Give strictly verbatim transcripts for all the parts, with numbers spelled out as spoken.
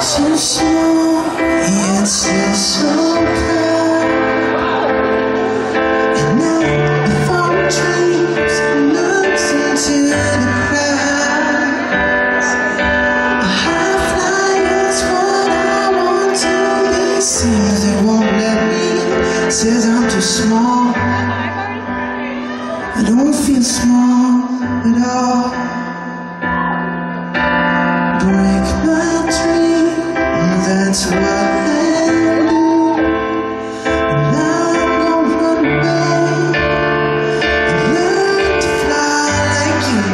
Just know it's just okay. And now the far dreams looks into the clouds. A high flyer's what I want to be. Seems they won't let me. Says I'm too small. I don't feel small at all. Break my dreams. That's what they do. And I'm gonna run away and learn to fly like you.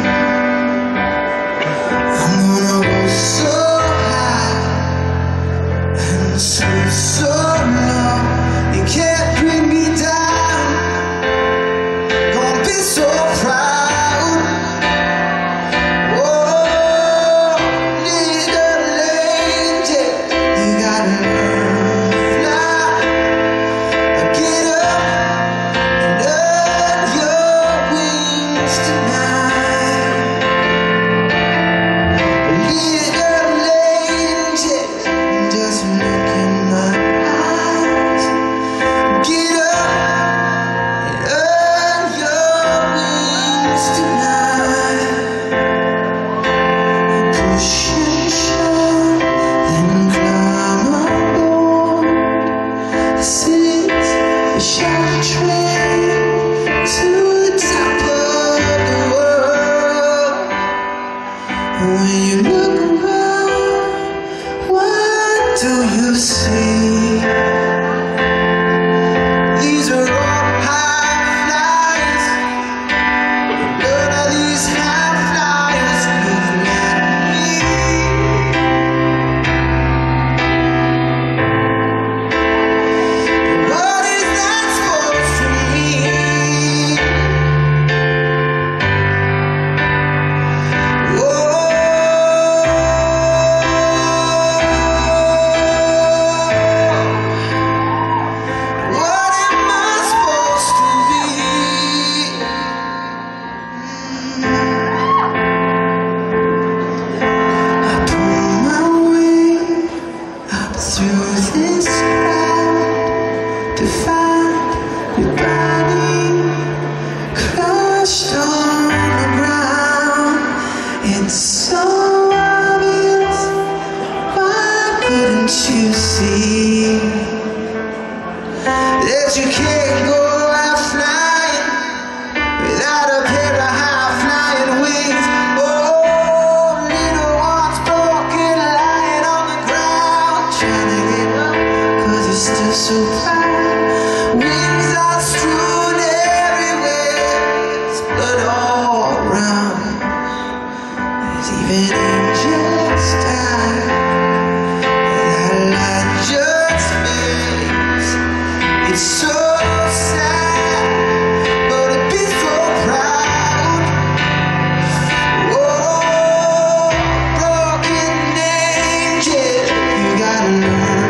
I'm gonna go so high and sleep so low. You can't bring me down. Gonna be so proud. When you look around, what do you see? These are all high flyers. None of these high flyers look like me. What is that supposed to mean? Whoa. To find your body crushed on the ground. It's so obvious, why couldn't you see that you can't go out flying without a pair of high flying wings? Oh, little one's broken, lying on the ground, trying to get up, cause it's still so fine. Wings are strewn everywhere, it's blood all around. There's even angels die without a light just fades. It's so sad, but it'd be so proud. Oh, broken angel, you gotta learn.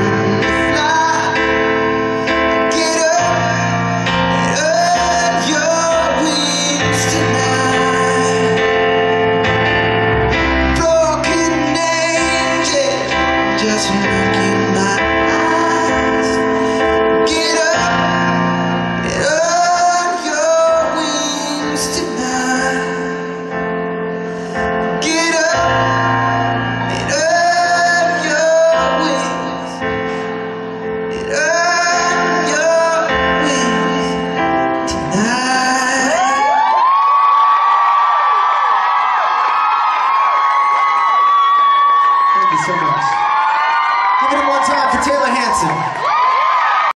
Just look in my eyes. Get up and earn your wings tonight. Get up and earn your wings. And earn your wings tonight. Thank you so much. Give it one time for Taylor Hanson.